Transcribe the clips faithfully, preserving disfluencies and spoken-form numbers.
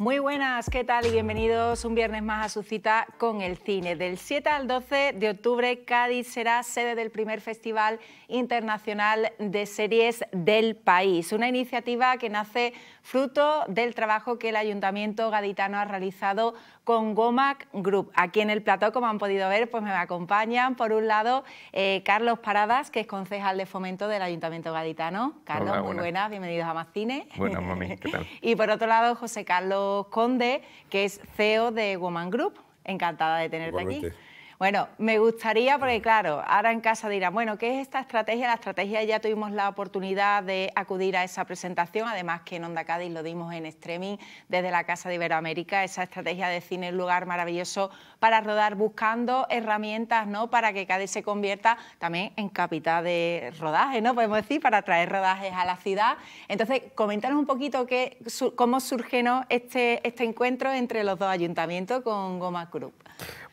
Muy buenas, ¿qué tal? Y bienvenidos un viernes más a su cita con el cine. Del siete al doce de octubre, Cádiz será sede del primer Festival Internacional de Series del país. Una iniciativa que nace fruto del trabajo que el Ayuntamiento gaditano ha realizado con Womack Group. Aquí en el plató, como han podido ver, pues me acompañan, por un lado, eh, Carlos Paradas, que es concejal de Fomento del Ayuntamiento gaditano. Carlos, hola, muy buenas. buenas, bienvenidos a MÁS CINE. Buenas, mami, ¿qué tal? Y por otro lado, José Carlos Conde, que es C E O de Womack Group. Encantada de tenerte Igualmente. aquí. Bueno, me gustaría, porque claro, ahora en casa dirán, bueno, ¿qué es esta estrategia? La estrategia ya tuvimos la oportunidad de acudir a esa presentación, además que en Onda Cádiz lo dimos en streaming desde la Casa de Iberoamérica, esa estrategia de cine, un lugar maravilloso para rodar, buscando herramientas, ¿no?, para que Cádiz se convierta también en capital de rodaje, ¿no?, podemos decir, para traer rodajes a la ciudad. Entonces, coméntanos un poquito qué, su, cómo surge, ¿no?, este, este encuentro entre los dos ayuntamientos con Womack Group.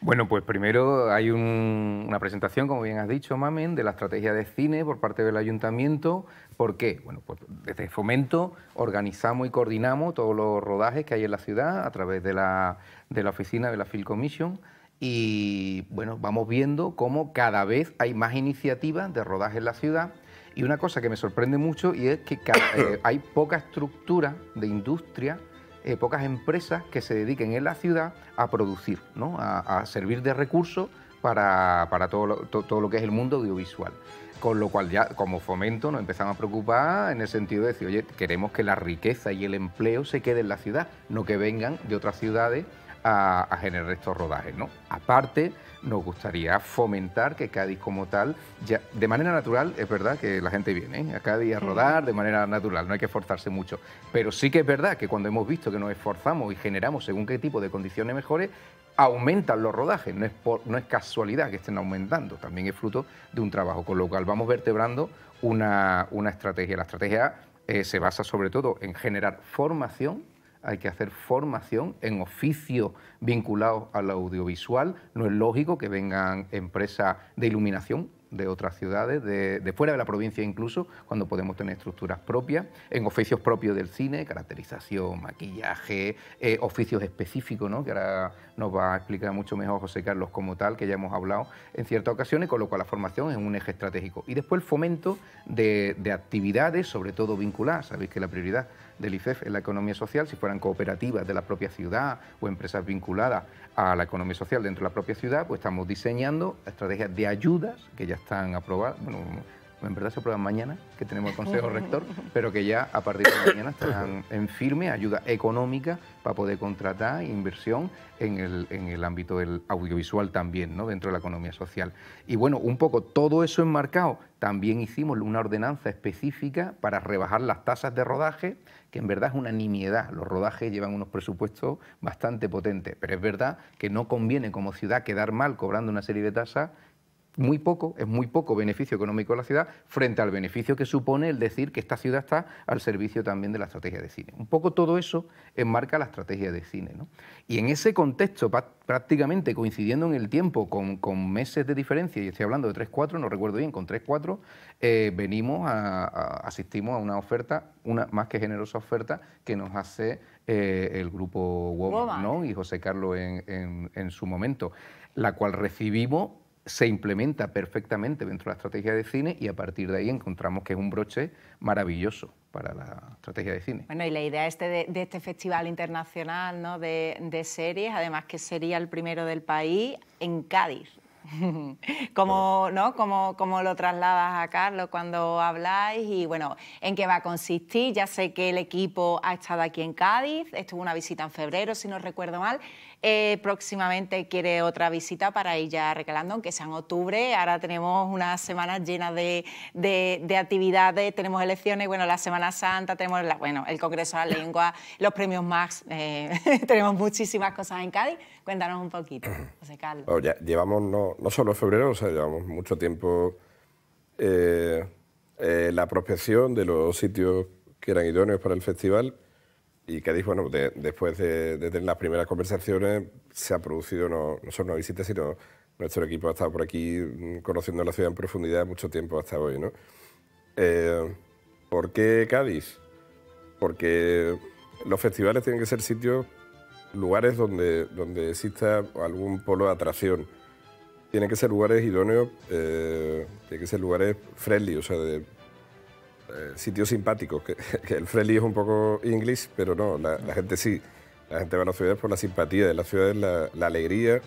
Bueno, pues primero hay un, una presentación, como bien has dicho, Mamen, de la estrategia de cine por parte del Ayuntamiento. ¿Por qué? Bueno, pues desde Fomento organizamos y coordinamos todos los rodajes que hay en la ciudad a través de la, de la oficina de la Field Commission. Y bueno, vamos viendo cómo cada vez hay más iniciativas de rodaje en la ciudad. Y una cosa que me sorprende mucho y es que cada, eh, hay poca estructura de industria, Eh, pocas empresas que se dediquen en la ciudad a producir, ¿no?, a, a servir de recursos para, para todo, lo, to, todo lo que es el mundo audiovisual. Con lo cual ya como Fomento nos empezamos a preocupar en el sentido de decir, oye, queremos que la riqueza y el empleo se queden en la ciudad, no que vengan de otras ciudades a, a generar estos rodajes, ¿no? Aparte, nos gustaría fomentar que Cádiz como tal, ya, de manera natural, es verdad que la gente viene, ¿eh?, a Cádiz a rodar de manera natural, no hay que esforzarse mucho. Pero sí que es verdad que cuando hemos visto que nos esforzamos y generamos según qué tipo de condiciones mejores, aumentan los rodajes, no es, por, no es casualidad que estén aumentando, también es fruto de un trabajo, con lo cual vamos vertebrando una, una estrategia. La estrategia eh, se basa sobre todo en generar formación. Hay que hacer formación en oficios vinculados al audiovisual. No es lógico que vengan empresas de iluminación de otras ciudades, de, de fuera de la provincia incluso, cuando podemos tener estructuras propias, en oficios propios del cine, caracterización, maquillaje, eh, oficios específicos, ¿no?, que ahora nos va a explicar mucho mejor José Carlos como tal, que ya hemos hablado en ciertas ocasiones, con lo cual la formación es un eje estratégico. Y después el fomento de, de actividades, sobre todo vinculadas, sabéis que la prioridad del I F E F en la economía social, si fueran cooperativas de la propia ciudad o empresas vinculadas a la economía social dentro de la propia ciudad, pues estamos diseñando estrategias de ayudas que ya están aprobadas, bueno, en verdad se aprueban mañana, que tenemos el Consejo Rector, pero que ya a partir de mañana estarán en firme, ayuda económica para poder contratar inversión en el, en el ámbito del audiovisual también, ¿no?, dentro de la economía social. Y bueno, un poco todo eso enmarcado, también hicimos una ordenanza específica para rebajar las tasas de rodaje, que en verdad es una nimiedad. Los rodajes llevan unos presupuestos bastante potentes, pero es verdad que no conviene como ciudad quedar mal cobrando una serie de tasas. Muy poco, es muy poco beneficio económico de la ciudad frente al beneficio que supone el decir que esta ciudad está al servicio también de la estrategia de cine. Un poco todo eso enmarca la estrategia de cine, ¿no? Y en ese contexto, prácticamente coincidiendo en el tiempo con, con meses de diferencia, y estoy hablando de tres cuatro, no recuerdo bien, con tres cuatro, eh, venimos a, a, asistimos a una oferta, una más que generosa oferta que nos hace eh, el grupo Womack, ¿no?, y José Carlos en, en, en su momento, la cual recibimos. Se implementa perfectamente dentro de la estrategia de cine y a partir de ahí encontramos que es un broche maravilloso para la estrategia de cine. Bueno, y la idea este de, de este Festival Internacional, ¿no?, de, de series, además que sería el primero del país en Cádiz. Como, ¿no?, como, como lo trasladas a Carlos cuando habláis y, bueno, ¿en qué va a consistir? Ya sé que el equipo ha estado aquí en Cádiz, estuvo una visita en febrero, si no recuerdo mal. Eh, próximamente quiere otra visita para ir ya recalando, aunque sea en octubre. Ahora tenemos unas semanas llenas de, de, de actividades, tenemos elecciones, bueno, la Semana Santa, tenemos la, bueno, el Congreso de la Lengua, los premios MÁS, eh, tenemos muchísimas cosas en Cádiz. Cuéntanos un poquito, José Carlos. Bueno, ya llevamos no, no solo febrero, o sea, llevamos mucho tiempo eh, eh, la prospección de los sitios que eran idóneos para el festival y Cádiz, bueno, de, después de, de tener las primeras conversaciones se ha producido no, no solo una visita, sino nuestro equipo ha estado por aquí conociendo la ciudad en profundidad mucho tiempo hasta hoy, ¿no? Eh, ¿Por qué Cádiz? Porque Los festivales tienen que ser sitios, lugares donde, donde exista algún polo de atracción. Tienen que ser lugares idóneos, eh, tienen que ser lugares friendly, o sea, de, eh, sitios simpáticos. Que, que el friendly es un poco inglés, pero no, la, la gente sí. La gente va a las ciudades por la simpatía de las ciudades, la, la alegría.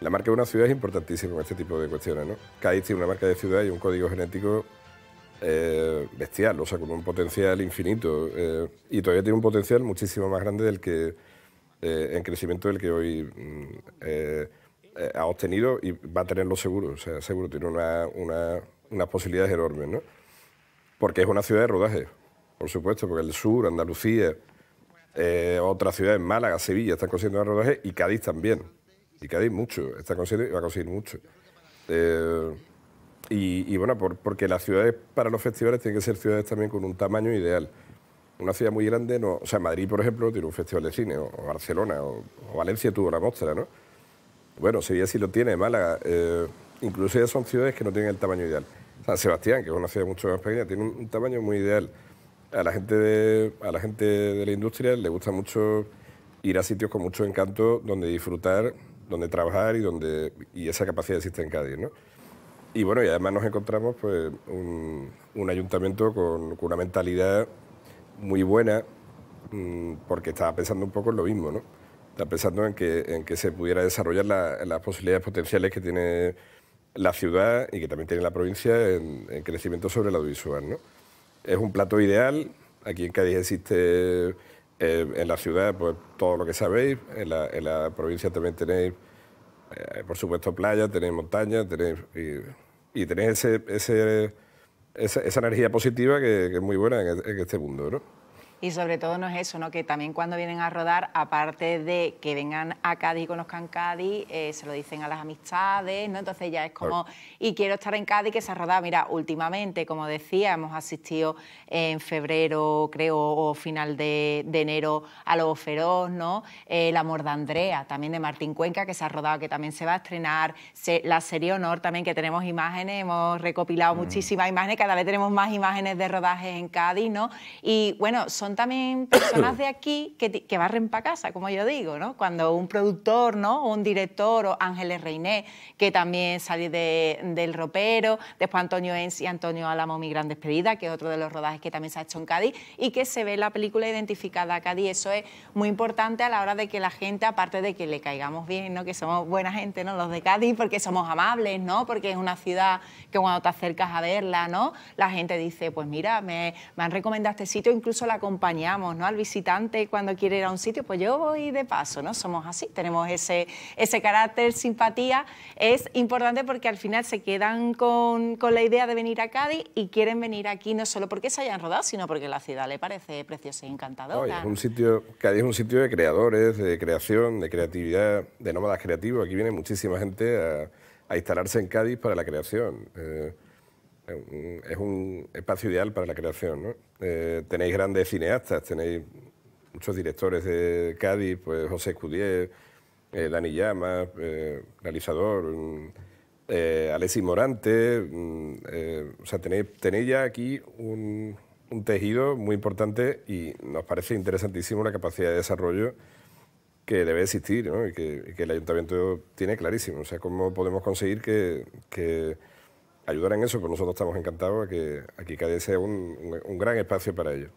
La marca de una ciudad es importantísima en este tipo de cuestiones, ¿no? Cádiz tiene una marca de ciudad y un código genético eh, bestial, o sea, con un potencial infinito. Eh, y todavía tiene un potencial muchísimo más grande del que, eh, en crecimiento del que hoy eh, eh, ha obtenido y va a tenerlo seguro. O sea, seguro tiene una, una, unas posibilidades enormes, ¿no? Porque es una ciudad de rodaje, por supuesto, porque el sur, Andalucía, eh, otras ciudades, Málaga, Sevilla, están consiguiendo el rodaje y Cádiz también. Y Cádiz mucho, está consiguiendo y va a conseguir mucho. Eh, y, y bueno, por, porque las ciudades para los festivales tienen que ser ciudades también con un tamaño ideal. Una ciudad muy grande, no, o sea, Madrid, por ejemplo, tiene un festival de cine, o, o Barcelona, o, o Valencia tuvo la Mostra, ¿no? Bueno, Sevilla sí lo tiene, Málaga, eh, incluso ya son ciudades que no tienen el tamaño ideal. San Sebastián, que es una ciudad mucho más pequeña, tiene un, un tamaño muy ideal. A la gente de, a la gente de la industria le gusta mucho ir a sitios con mucho encanto donde disfrutar, donde trabajar y donde y esa capacidad existe en Cádiz, ¿no? Y bueno, y además nos encontramos pues un, un ayuntamiento con, con una mentalidad muy buena, mmm, porque estaba pensando un poco en lo mismo, ¿no? Estaba pensando en que, en que se pudiera desarrollar la, las posibilidades potenciales que tiene la ciudad y que también tiene la provincia en, en crecimiento sobre el audiovisual, ¿no? Es un plato ideal, aquí en Cádiz existe... Eh, en la ciudad, pues todo lo que sabéis, en la, en la provincia también tenéis, eh, por supuesto, playa, tenéis montaña, tenéis, y, y tenéis ese, ese, esa, esa energía positiva que, que es muy buena en, en este mundo, ¿no? Y sobre todo no es eso, ¿no? Que también cuando vienen a rodar, aparte de que vengan a Cádiz y conozcan Cádiz, eh, se lo dicen a las amistades, ¿no? Entonces ya es como, y quiero estar en Cádiz, que se ha rodado. Mira, últimamente, como decía, hemos asistido en febrero, creo, o final de, de enero, a Lo Feroz, ¿no? Eh, La Morda Andrea, también de Martín Cuenca, que se ha rodado, que también se va a estrenar. Se, la serie Honor también, que tenemos imágenes, hemos recopilado mm. muchísimas imágenes, cada vez tenemos más imágenes de rodajes en Cádiz, ¿no? Y bueno, son Son también personas de aquí que, que barren para casa, como yo digo, ¿no? Cuando un productor, ¿no? O un director, o Ángeles Reiné, que también sale de, del ropero, después Antonio Enz y Antonio Álamo, Mi Gran Despedida, que es otro de los rodajes que también se ha hecho en Cádiz y que se ve la película identificada a Cádiz. Eso es muy importante a la hora de que la gente, aparte de que le caigamos bien, ¿no? Que somos buena gente, ¿no? Los de Cádiz, porque somos amables, ¿no? Porque es una ciudad que cuando te acercas a verla, ¿no? La gente dice, pues mira, me, me han recomendado este sitio, incluso la acompañamos, ¿no? Al visitante cuando quiere ir a un sitio, pues yo voy de paso, ¿no? Somos así, tenemos ese, ese carácter, simpatía. Es importante porque al final se quedan con, con la idea de venir a Cádiz y quieren venir aquí no solo porque se hayan rodado, sino porque la ciudad le parece preciosa y encantadora. Oye, es un sitio, Cádiz es un sitio de creadores, de creación, de creatividad, de nómadas creativos. Aquí viene muchísima gente a, a instalarse en Cádiz para la creación. Eh, Es un espacio ideal para la creación, ¿no? Eh, tenéis grandes cineastas, tenéis muchos directores de Cádiz, pues José Escudier, eh, Dani Llama, eh, realizador, eh, Alexis Morante. Eh, o sea, tenéis, tenéis ya aquí un, un tejido muy importante y nos parece interesantísimo la capacidad de desarrollo que debe existir, ¿no? Y que, y que el ayuntamiento tiene clarísimo. O sea, cómo podemos conseguir que... que ayudar en eso, pues nosotros estamos encantados de que aquí Cádiz sea un, un, un gran espacio para ello.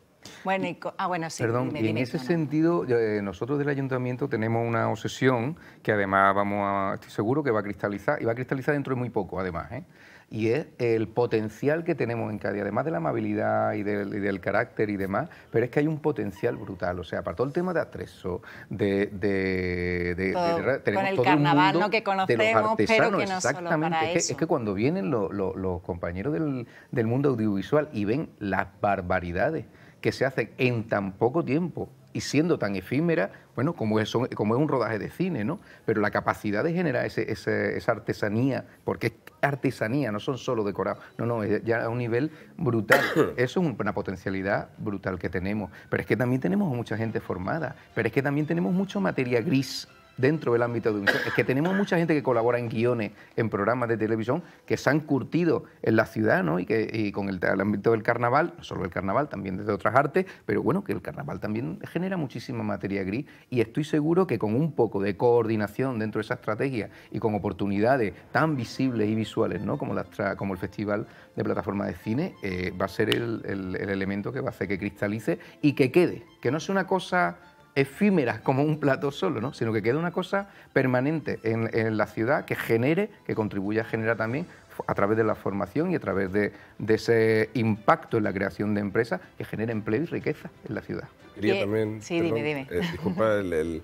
Bueno, y, ah, bueno, sí, perdón, me y en ese no. sentido, eh, nosotros del ayuntamiento tenemos una obsesión que además vamos a, estoy seguro que va a cristalizar, y va a cristalizar dentro de muy poco además, ¿eh? Y es el potencial que tenemos en Cádiz, además de la amabilidad y del, y del carácter y demás, pero es que hay un potencial brutal, o sea, para todo el tema de atrezo, de... de, de, todo, de, de tenemos con el todo carnaval mundo, ¿no? que conocemos, pero que no exactamente. Solo para es que, eso. Es que cuando vienen lo, lo, los compañeros del, del mundo audiovisual y ven las barbaridades que se hacen en tan poco tiempo y siendo tan efímera, bueno, como es, como es un rodaje de cine, ¿no? Pero la capacidad de generar ese, ese, esa artesanía, porque es artesanía, no son solo decorados, no, no, es ya a un nivel brutal. Eso es una potencialidad brutal que tenemos, pero es que también tenemos mucha gente formada, pero es que también tenemos mucha materia gris dentro del ámbito de un... Es que tenemos mucha gente que colabora en guiones, en programas de televisión, que se han curtido en la ciudad, ¿no? Y que y con el, el ámbito del carnaval, no solo el carnaval, también desde otras artes, pero bueno, que el carnaval también genera muchísima materia gris, y estoy seguro que con un poco de coordinación dentro de esa estrategia y con oportunidades tan visibles y visuales, ¿no? Como, la, como el Festival de Plataforma de Cine, eh, va a ser el, el, el elemento que va a hacer que cristalice y que quede, que no sea una cosa efímera como un plato solo, ¿no? Sino que quede una cosa permanente en, en la ciudad, que genere, que contribuya a generar también a través de la formación y a través de, de ese impacto en la creación de empresas que genere empleo y riqueza en la ciudad. Quería también, sí, perdón, dime, dime. Eh, disculpa el, el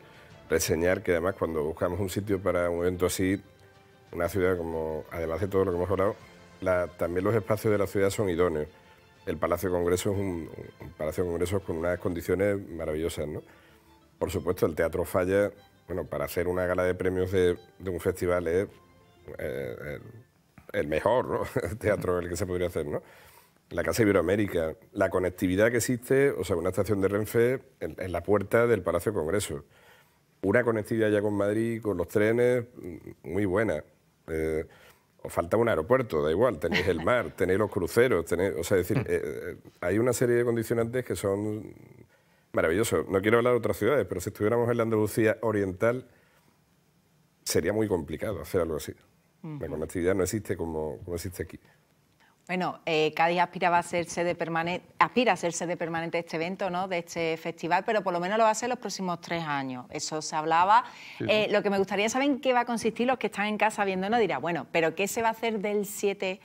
reseñar que además cuando buscamos un sitio para un evento así, una ciudad como, además de todo lo que hemos hablado, la, también los espacios de la ciudad son idóneos. El Palacio de Congreso es un, un Palacio de Congresos con unas condiciones maravillosas, ¿no? Por supuesto, el Teatro Falla, bueno, para hacer una gala de premios de, de un festival es eh, el, el mejor, ¿no? El teatro el que se podría hacer, ¿no? La Casa de Iberoamérica, la conectividad que existe, o sea, una estación de Renfe en, en la puerta del Palacio de Congreso. Una conectividad ya con Madrid, con los trenes, muy buena. Eh, os falta un aeropuerto, da igual, tenéis el mar, tenéis los cruceros, tenéis, o sea, es decir, eh, hay una serie de condicionantes que son... maravilloso. No quiero hablar de otras ciudades, pero si estuviéramos en la Andalucía oriental sería muy complicado hacer algo así. Uh-huh. La conectividad no existe como, como existe aquí. Bueno, eh, Cádiz aspiraba a ser sede permanente, aspira a ser sede permanente de este evento, ¿no? De este festival, pero por lo menos lo va a ser los próximos tres años. Eso se hablaba. Sí, sí. Eh, lo que me gustaría saber en qué va a consistir, los que están en casa viéndonos dirán, bueno, pero ¿qué se va a hacer del siete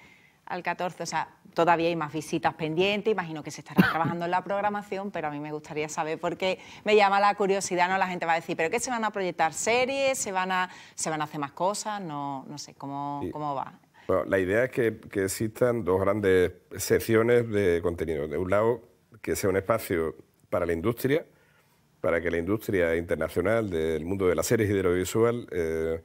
al catorce? O sea, todavía hay más visitas pendientes, imagino que se estará trabajando en la programación, pero a mí me gustaría saber porque me llama la curiosidad, ¿no? La gente va a decir, ¿pero qué se van a proyectar series? ¿Se van a, se van a hacer más cosas? No, no sé, ¿cómo, sí. cómo va? Bueno, la idea es que, que existan dos grandes secciones de contenido. De un lado, que sea un espacio para la industria, para que la industria internacional del mundo de las series y del audiovisual eh,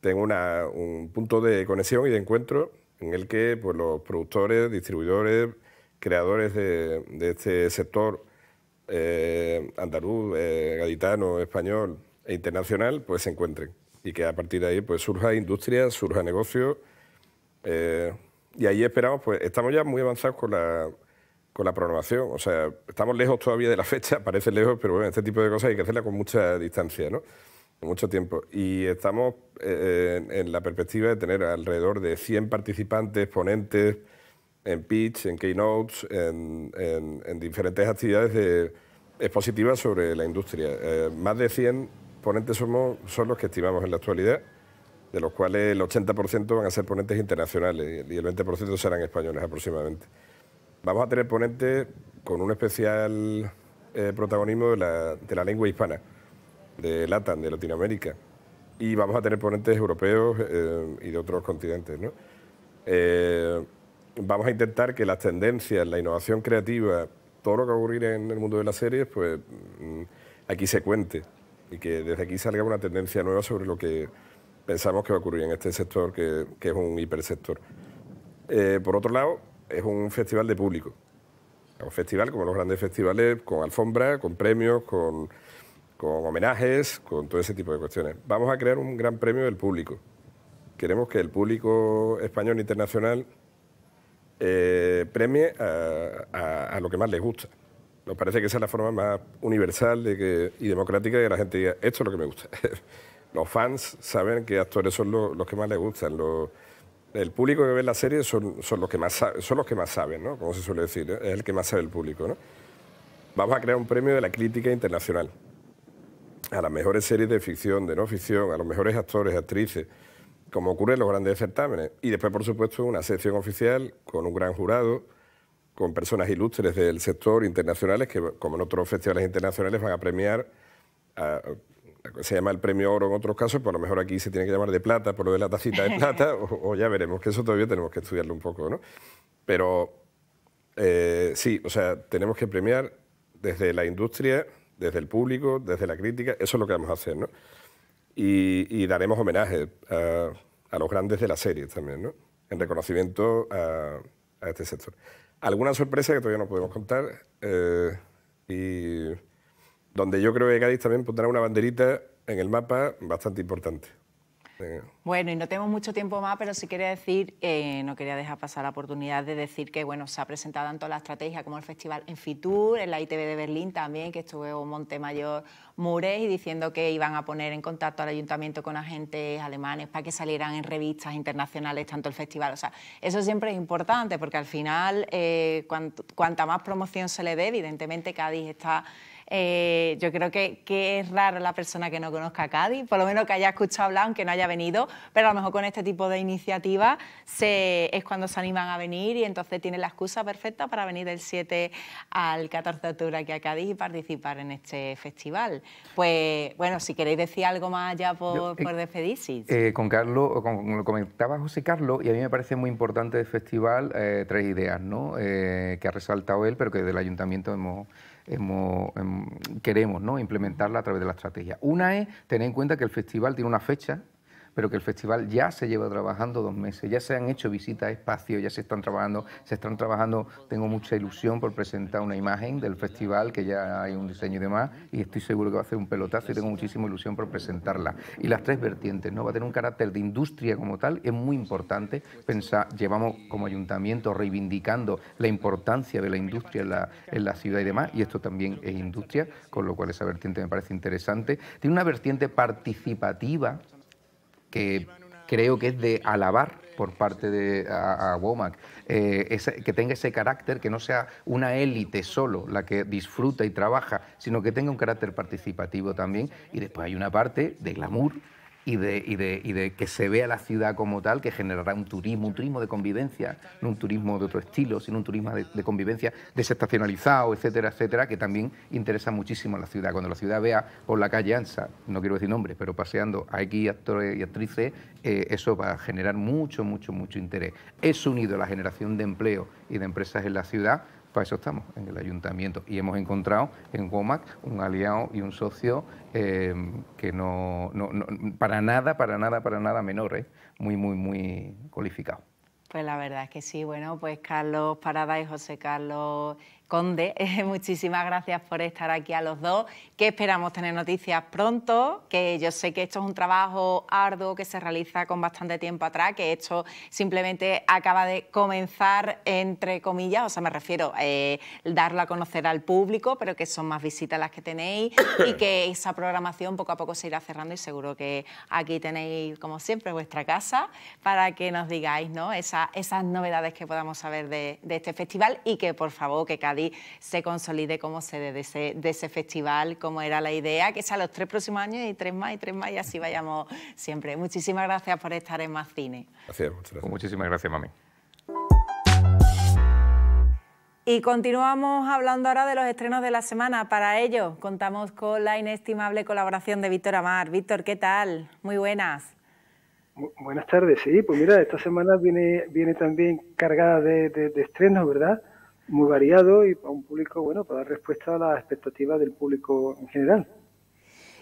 tenga una, un punto de conexión y de encuentro en el que pues, los productores, distribuidores, creadores de, de este sector eh, andaluz, eh, gaditano, español e internacional, pues se encuentren. Y que a partir de ahí pues, surja industria, surja negocio. Eh, y ahí esperamos, pues estamos ya muy avanzados con la, con la programación. O sea, estamos lejos todavía de la fecha, parece lejos, pero bueno, este tipo de cosas hay que hacerla con mucha distancia, ¿no? Mucho tiempo. Y estamos eh, en la perspectiva de tener alrededor de cien participantes, ponentes, en pitch, en keynotes, en, en, en diferentes actividades de, expositivas sobre la industria. Eh, más de cien ponentes somos, son los que estimamos en la actualidad, de los cuales el ochenta por ciento van a ser ponentes internacionales y el veinte por ciento serán españoles aproximadamente. Vamos a tener ponentes con un especial eh, protagonismo de la, de la lengua hispana, de LATAM, de Latinoamérica, y vamos a tener ponentes europeos eh, y de otros continentes, ¿no? Eh, vamos a intentar que las tendencias, la innovación creativa, todo lo que va a ocurrir en el mundo de las series, pues aquí se cuente y que desde aquí salga una tendencia nueva sobre lo que pensamos que va a ocurrir en este sector, que, que es un hipersector. Eh, por otro lado, es un festival de público, un festival como los grandes festivales, con alfombra, con premios, con... con homenajes, con todo ese tipo de cuestiones. Vamos a crear un gran premio del público. Queremos que el público español e internacional eh, premie a, a, a lo que más les gusta. Nos parece que esa es la forma más universal de que, y democrática de que la gente diga, esto es lo que me gusta. Los fans saben que actores son los, los que más les gustan. Los, el público que ve la serie son, son, los que más, son los que más saben, ¿no? Como se suele decir, ¿eh? Es el que más sabe el público, ¿no? Vamos a crear un premio de la crítica internacional, a las mejores series de ficción, de no ficción, a los mejores actores, actrices, como ocurre en los grandes certámenes. Y después, por supuesto, una sección oficial con un gran jurado, con personas ilustres del sector internacionales que, como en otros festivales internacionales, van a premiar, a, a, se llama el premio oro en otros casos, por lo mejor aquí se tiene que llamar de plata, por lo de la tacita de plata, o, o ya veremos, que eso todavía tenemos que estudiarlo un poco, ¿no? Pero eh, sí, o sea, tenemos que premiar desde la industria, desde el público, desde la crítica, eso es lo que vamos a hacer, ¿no? Y, y daremos homenaje a, a los grandes de la serie también, ¿no? En reconocimiento a, a este sector. Alguna sorpresa que todavía no podemos contar, eh, y donde yo creo que Cádiz también pondrá una banderita en el mapa bastante importante. Bueno, y no tenemos mucho tiempo más, pero sí quería decir, eh, no quería dejar pasar la oportunidad de decir que, bueno, se ha presentado tanto la estrategia como el festival en Fitur, en la I T V de Berlín también, que estuvo Montemayor Mures, y diciendo que iban a poner en contacto al ayuntamiento con agentes alemanes para que salieran en revistas internacionales tanto el festival. O sea, eso siempre es importante, porque al final, eh, cuanto, cuanta más promoción se le dé, evidentemente Cádiz está... Eh, yo creo que, que es raro la persona que no conozca a Cádiz, por lo menos que haya escuchado hablar, aunque no haya venido, pero a lo mejor con este tipo de iniciativas es cuando se animan a venir, y entonces tienen la excusa perfecta para venir del siete al catorce de octubre aquí a Cádiz y participar en este festival. Pues bueno, si queréis decir algo más ya por, yo, eh, por despedirse. Eh, con Carlos, con, lo comentaba José Carlos, y a mí me parece muy importante del festival eh, tres ideas, ¿no? Eh, que ha resaltado él, pero que del ayuntamiento hemos... Hemos, hemos, queremos, ¿no?, implementarla a través de la estrategia. Una es tener en cuenta que el festival tiene una fecha, pero que el festival ya se lleva trabajando dos meses, ya se han hecho visitas a espacios, ya se están trabajando, se están trabajando, tengo mucha ilusión por presentar una imagen del festival, que ya hay un diseño y demás, y estoy seguro que va a hacer un pelotazo y tengo muchísima ilusión por presentarla. Y las tres vertientes, ¿no? Va a tener un carácter de industria como tal, es muy importante pensar, llevamos como ayuntamiento reivindicando la importancia de la industria en la, en la ciudad y demás, y esto también es industria, con lo cual esa vertiente me parece interesante. Tiene una vertiente participativa, que creo que es de alabar por parte de a, a Womack, eh, ese, que tenga ese carácter, que no sea una élite solo la que disfruta y trabaja, sino que tenga un carácter participativo también. Y después hay una parte de glamour y de, y de, y de que se vea la ciudad como tal, que generará un turismo, un turismo de convivencia, no un turismo de otro estilo, sino un turismo de, de convivencia desestacionalizado, etcétera, etcétera, que también interesa muchísimo a la ciudad. Cuando la ciudad vea por la calle Ansa, no quiero decir nombres, pero paseando a X actores y actrices, eh, eso va a generar mucho, mucho, mucho interés. Es unido a la generación de empleo y de empresas en la ciudad. Para eso estamos en el ayuntamiento, y hemos encontrado en Womack un aliado y un socio eh, que no, no, no, para nada, para nada, para nada menor, eh, muy, muy, muy cualificado. Pues la verdad es que sí. Bueno, pues Carlos Paradas y José Carlos Conde, eh, muchísimas gracias por estar aquí a los dos, que esperamos tener noticias pronto, que yo sé que esto es un trabajo arduo que se realiza con bastante tiempo atrás, que esto simplemente acaba de comenzar, entre comillas, o sea, me refiero a eh, darlo a conocer al público, pero que son más visitas las que tenéis y que esa programación poco a poco se irá cerrando, y seguro que aquí tenéis, como siempre, vuestra casa para que nos digáis, ¿no?, esa, esas novedades que podamos saber de, de este festival, y que, por favor, que Cádiz se consolide como sede de ese, de ese festival, como era la idea, que sea los tres próximos años y tres más y tres más, y así vayamos siempre. Muchísimas gracias por estar en Más Cine. Gracias, muchas gracias. Muchísimas gracias, mami. Y continuamos hablando ahora de los estrenos de la semana. Para ello, contamos con la inestimable colaboración de Víctor Amar. Víctor, ¿qué tal? Muy buenas. Bu buenas tardes, sí. Pues mira, esta semana viene, viene también cargada de, de, de estrenos, ¿verdad?, muy variado, y para un público, bueno, para dar respuesta a las expectativas del público en general.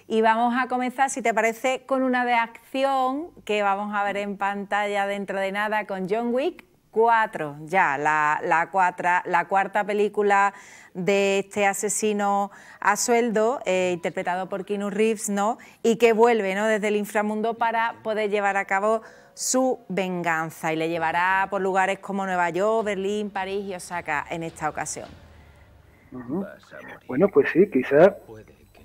Y vamos a comenzar, si te parece, con una de acción que vamos a ver en pantalla dentro de nada, con John Wick cuatro, ya, la, la, cuatra, la cuarta película de este asesino a sueldo, eh, interpretado por Keanu Reeves, ¿no?, y que vuelve, ¿no?, desde el inframundo para poder llevar a cabo su venganza, y le llevará por lugares como Nueva York, Berlín, París y Osaka en esta ocasión. Uh-huh. Bueno, pues sí, quizás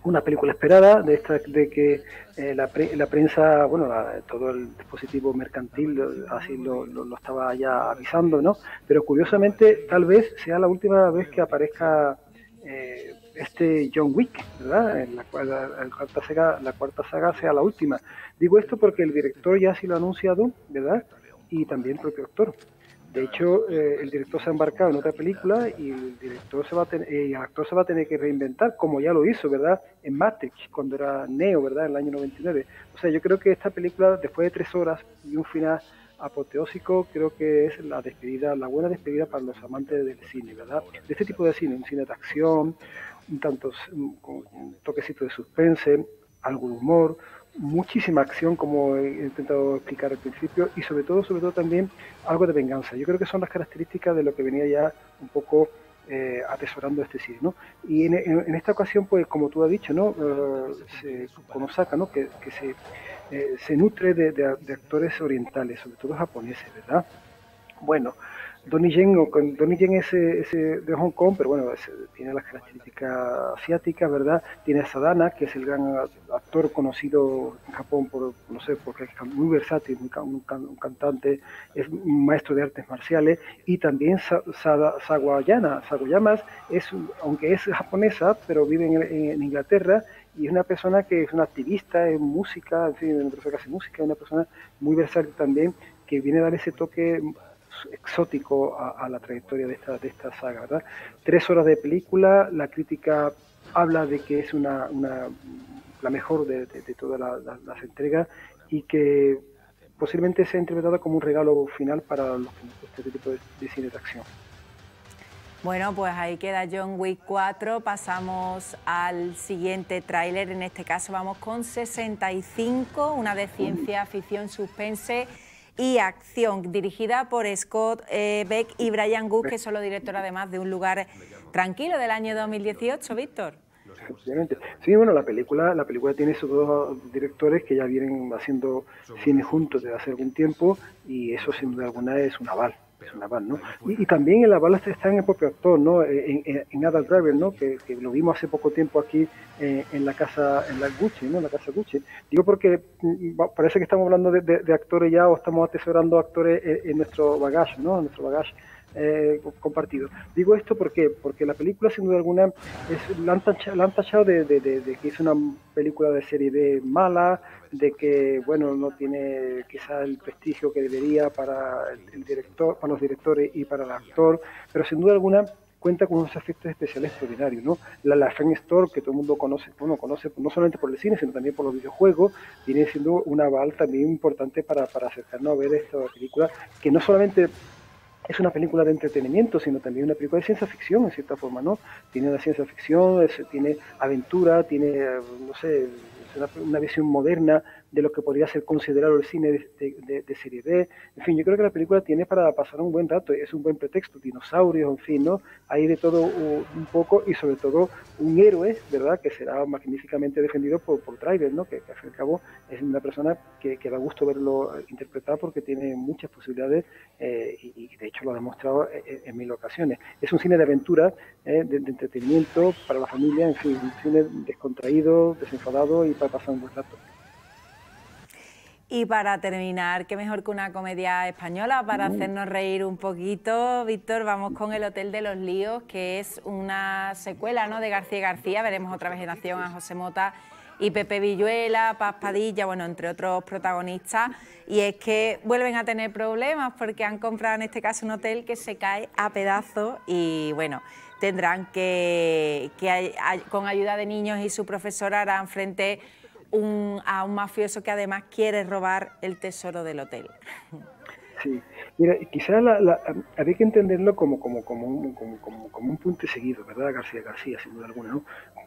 una película esperada, de esta de que eh, la, pre la prensa, bueno, la, todo el dispositivo mercantil así lo, lo, lo estaba ya avisando, ¿no? Pero curiosamente tal vez sea la última vez que aparezca eh, este John Wick, ¿verdad? En la, la, la, cuarta saga, la cuarta saga sea la última. Digo esto porque el director ya sí lo ha anunciado, ¿verdad?, y también el propio actor. De hecho, eh, el director se ha embarcado en otra película, y el director se va a ten y el actor se va a tener que reinventar, como ya lo hizo, ¿verdad?, en Matrix, cuando era Neo, ¿verdad?, en el año noventa y nueve. O sea, yo creo que esta película, después de tres horas y un final apoteósico, creo que es la despedida, la buena despedida para los amantes del cine, ¿verdad?, de este tipo de cine, un cine de acción, tantos un toquecito de suspense, algo de humor, muchísima acción, como he intentado explicar al principio, y sobre todo, sobre todo también algo de venganza. Yo creo que son las características de lo que venía ya un poco eh, atesorando este cine, ¿no? Y en, en, en esta ocasión, pues, como tú has dicho, ¿no? Eh, se, como saca, ¿no? Que, que se, eh, se nutre de, de, de actores orientales, sobre todo japoneses, ¿verdad? Bueno, Donnie Yen, o con, Donnie Yen es, es de Hong Kong, pero bueno, es, tiene las características asiáticas, ¿verdad? Tiene a Sadana, que es el gran actor conocido en Japón por, no sé, porque es muy versátil, un, un, un cantante, es un maestro de artes marciales, y también Sa, Sa, Sawayama, Sawayama es, aunque es japonesa, pero vive en, en, en Inglaterra, y es una persona que es una activista en música, en fin, en otra clase de música, es una persona muy versátil también, que viene a dar ese toque exótico a, a la trayectoria de esta, de esta saga, ¿verdad? Tres horas de película, la crítica habla de que es una, una la mejor de, de, de todas la, la, las entregas, y que posiblemente sea interpretada como un regalo final para los, este tipo de, de cine de acción. Bueno, pues ahí queda John Wick cuatro, pasamos al siguiente tráiler, en este caso vamos con sesenta y cinco, una de ciencia ficción, suspense y acción, dirigida por Scott eh, Beck y Brian Goose, que son los directores además de Un lugar tranquilo del año dos mil dieciocho, Víctor. Sí, bueno, la película la película tiene esos dos directores que ya vienen haciendo cine juntos desde hace algún tiempo, y eso sin duda alguna es un aval. Es un aval, ¿no? Y, y también en la bala está en el propio actor, ¿no? En, en, en Adam Driver, ¿no? Que, que lo vimos hace poco tiempo aquí eh, en la casa, en la Gucci, ¿no? En la casa Gucci. Digo porque parece que estamos hablando de, de, de actores ya, o estamos atesorando actores en, en nuestro bagaje, ¿no? En nuestro bagaje eh, compartido. Digo esto porque porque la película sin duda alguna es, la han tachado, la han tachado de, de, de, de que es una película de serie B mala, de que bueno no tiene quizá el prestigio que debería para el director, para los directores y para el actor, pero sin duda alguna cuenta con unos efectos especiales extraordinarios, ¿no? La, la Fan Store, que todo el mundo conoce, bueno, conoce no solamente por el cine, sino también por los videojuegos, viene siendo un aval también importante para, para acercarnos a ver esta película, que no solamente es una película de entretenimiento, sino también una película de ciencia ficción, en cierta forma, ¿no? Tiene la ciencia ficción, es, tiene aventura, tiene, no sé, una, una visión moderna de lo que podría ser considerado el cine de, de, de serie B. En fin, yo creo que la película tiene para pasar un buen rato, es un buen pretexto, dinosaurios, en fin, ¿no? Hay de todo un poco, y sobre todo un héroe, ¿verdad? Que será magníficamente defendido por, por Driver, ¿no? Que, que al fin y al cabo es una persona que, que da gusto verlo interpretar, porque tiene muchas posibilidades, eh, y, y de hecho lo ha demostrado en, en mil ocasiones. Es un cine de aventura, eh, de, de entretenimiento, para la familia, en fin, un cine descontraído, desenfadado y para pasar un buen rato. Y para terminar, qué mejor que una comedia española para hacernos reír un poquito, Víctor, vamos con El Hotel de los Líos, que es una secuela, ¿no?, de García García. Veremos otra vez en acción a José Mota y Pepe Villuela, Paz Padilla, bueno, entre otros protagonistas, y es que vuelven a tener problemas porque han comprado en este caso un hotel que se cae a pedazos, y bueno, tendrán que, que hay, hay, con ayuda de niños y su profesora harán frente Un, a un mafioso que además quiere robar el tesoro del hotel. Sí, mira, quizás la, la, había que entenderlo como, como, como, un, como, como, como un punto seguido, ¿verdad? García García, sin duda alguna, ¿no?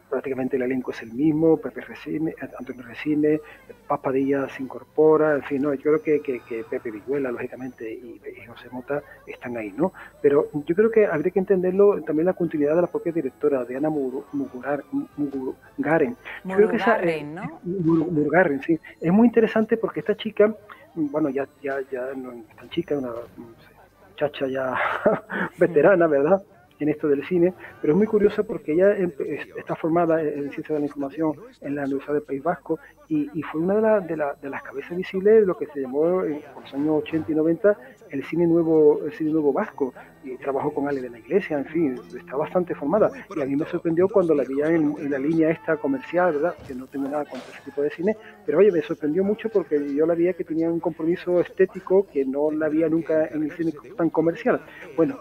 Prácticamente el elenco es el mismo, Pepe Resine, Antonio Resine, Paz Padilla se incorpora, en fin, ¿no? Yo creo que, que, que Pepe Villuela, lógicamente, y, y José Mota están ahí, ¿no? Pero yo creo que habría que entenderlo también la continuidad de la propia directora, de Ana Murugaren. Yo creo que esa, eh, ¿no? Murugaren, sí. Es muy interesante porque esta chica, bueno, ya, ya, ya no es tan chica, una no sé, muchacha ya veterana, ¿verdad?, en esto del cine, pero es muy curiosa porque ella está formada en Ciencia de la Información en la Universidad del País Vasco, y, y fue una de, la, de, la, de las cabezas visibles de lo que se llamó en los años ochenta y noventa el cine nuevo, el cine nuevo vasco, y trabajó con Ale de la Iglesia, en fin, está bastante formada, y a mí me sorprendió cuando la vi ya en, en la línea esta comercial, ¿verdad?, que no tengo nada contra ese tipo de cine, pero oye, me sorprendió mucho porque yo la vi que tenía un compromiso estético que no la vi nunca en el cine tan comercial. Bueno,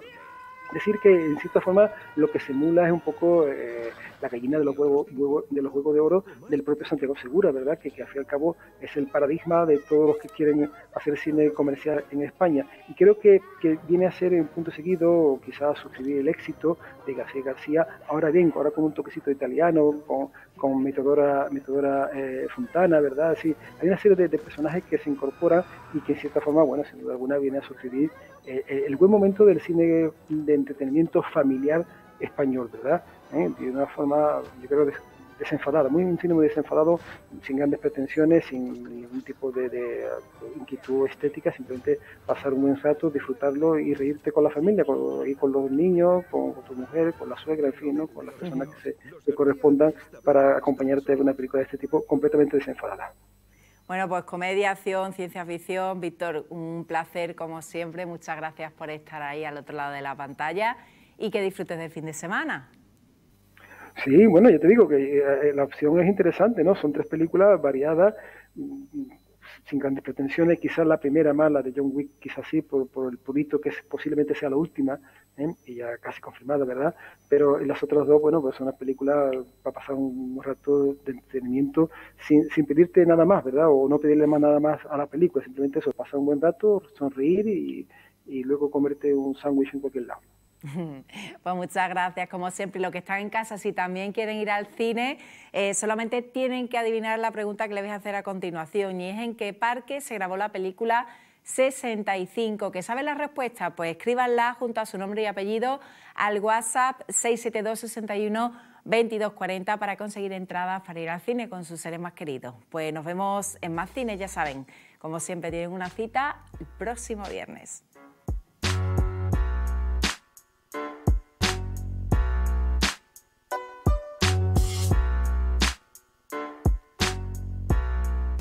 decir que en cierta forma lo que se emula es un poco eh, la gallina de los huevos huevo, de los huevos de oro del propio Santiago Segura, ¿verdad? Que, que al fin y al cabo es el paradigma de todos los que quieren hacer cine comercial en España. Y creo que, que viene a ser en punto seguido, o quizás suscribir el éxito de García García, ahora bien, ahora con un toquecito italiano, con, con Metadora, Metadora eh, Fontana, ¿verdad? Así, hay una serie de, de personajes que se incorporan y que en cierta forma, bueno, sin duda alguna viene a suscribir eh, el buen momento del cine de entretenimiento familiar español, ¿verdad? ¿Eh? De una forma, yo creo, de, desenfadada, muy, un cine muy desenfadado, sin grandes pretensiones, sin ningún tipo de, de inquietud estética, simplemente pasar un buen rato, disfrutarlo y reírte con la familia, con, y con los niños, con, con tu mujer, con la suegra, en fin, ¿no? Con las personas que se que correspondan para acompañarte en una película de este tipo completamente desenfadada. Bueno, pues comedia, acción, ciencia ficción. Víctor, un placer como siempre, muchas gracias por estar ahí al otro lado de la pantalla y que disfrutes del fin de semana. Sí, bueno, yo te digo que la opción es interesante, ¿no? Son tres películas variadas, sin grandes pretensiones, quizás la primera más, la de John Wick, quizás sí, por, por el purito que es, posiblemente sea la última, ¿eh? Y ya casi confirmada, ¿verdad? Pero las otras dos, bueno, pues son unas películas para pasar un rato de entretenimiento sin, sin pedirte nada más, ¿verdad? O no pedirle más nada más a la película, simplemente eso, pasar un buen rato, sonreír y, y luego comerte un sándwich en cualquier lado. Pues muchas gracias, como siempre. Los que están en casa, si también quieren ir al cine, eh, solamente tienen que adivinar la pregunta que les voy a hacer a continuación, y es en qué parque se grabó la película sesenta y cinco. ¿Que saben la respuesta? Pues escríbanla junto a su nombre y apellido al WhatsApp seis siete dos, sesenta y uno, veintidós cuarenta para conseguir entradas para ir al cine con sus seres más queridos. Pues nos vemos en Más Cine, ya saben, como siempre tienen una cita el próximo viernes.